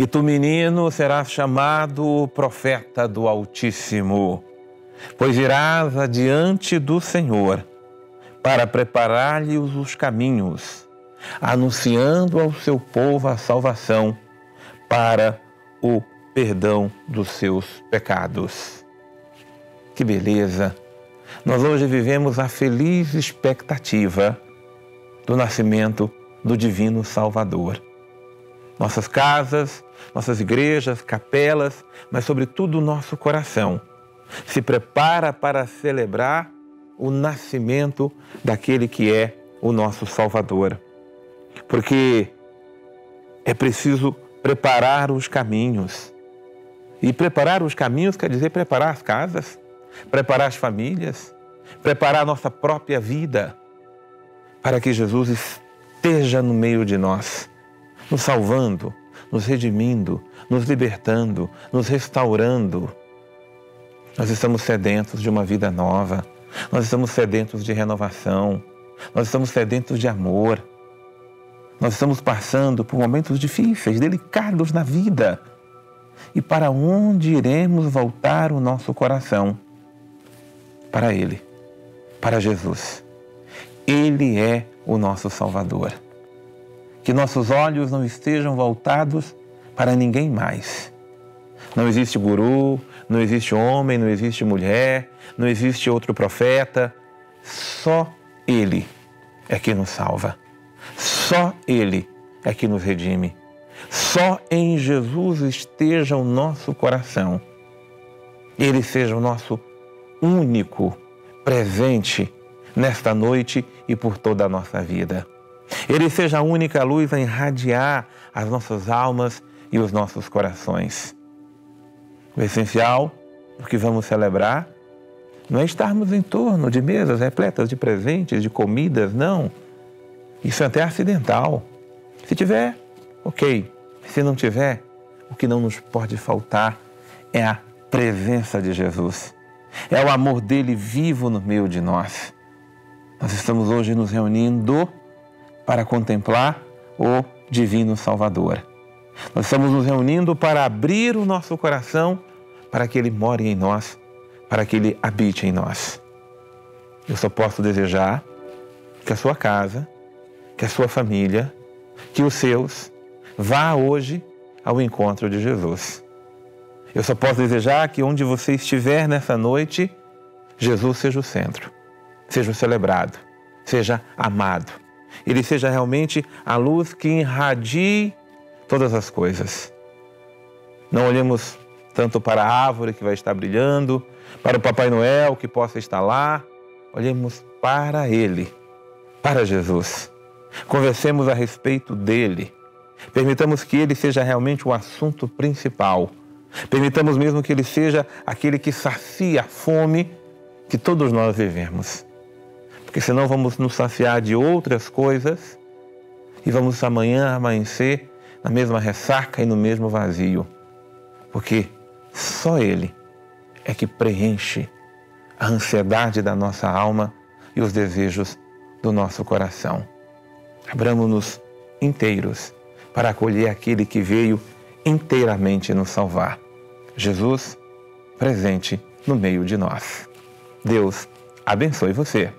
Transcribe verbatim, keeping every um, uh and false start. E tu, menino, serás chamado profeta do Altíssimo, pois irás adiante do Senhor para preparar-lhe os caminhos, anunciando ao seu povo a salvação para o perdão dos seus pecados. Que beleza! Nós hoje vivemos a feliz expectativa do nascimento do Divino Salvador. Nossas casas, nossas igrejas, capelas, mas sobretudo o nosso coração se prepara para celebrar o nascimento daquele que é o nosso Salvador. Porque é preciso preparar os caminhos. E preparar os caminhos quer dizer preparar as casas, preparar as famílias, preparar a nossa própria vida para que Jesus esteja no meio de nós, nos salvando, nos redimindo, nos libertando, nos restaurando. Nós estamos sedentos de uma vida nova, nós estamos sedentos de renovação, nós estamos sedentos de amor. Nós estamos passando por momentos difíceis, delicados na vida. E para onde iremos voltar o nosso coração? Para Ele, para Jesus. Ele é o nosso Salvador. Que nossos olhos não estejam voltados para ninguém mais. Não existe guru, não existe homem, não existe mulher, não existe outro profeta. Só Ele é que nos salva. Só Ele é que nos redime. Só em Jesus esteja o nosso coração. Ele seja o nosso único presente nesta noite e por toda a nossa vida. Ele seja a única luz a irradiar as nossas almas e os nossos corações. O essencial, o que vamos celebrar, não é estarmos em torno de mesas repletas de presentes, de comidas, não. Isso é até acidental. Se tiver, ok. Se não tiver, o que não nos pode faltar é a presença de Jesus. É o amor dele vivo no meio de nós. Nós estamos hoje nos reunindo para contemplar o Divino Salvador. Nós estamos nos reunindo para abrir o nosso coração para que ele more em nós, para que ele habite em nós. Eu só posso desejar que a sua casa, que a sua família, que os seus, vá hoje ao encontro de Jesus. Eu só posso desejar que onde você estiver nessa noite, Jesus seja o centro, seja o celebrado, seja amado. Ele seja realmente a luz que irradie todas as coisas. Não olhemos tanto para a árvore que vai estar brilhando, para o Papai Noel que possa estar lá. Olhemos para Ele, para Jesus. Conversemos a respeito dele. Permitamos que ele seja realmente o assunto principal. Permitamos mesmo que ele seja aquele que sacia a fome que todos nós vivemos. Porque senão vamos nos saciar de outras coisas e vamos amanhã amanhecer na mesma ressaca e no mesmo vazio. Porque só ele é que preenche a ansiedade da nossa alma e os desejos do nomo coração. Abramos-nos inteiros para acolher aquele que veio inteiramente nos salvar. Jesus, presente no meio de nós. Deus abençoe você.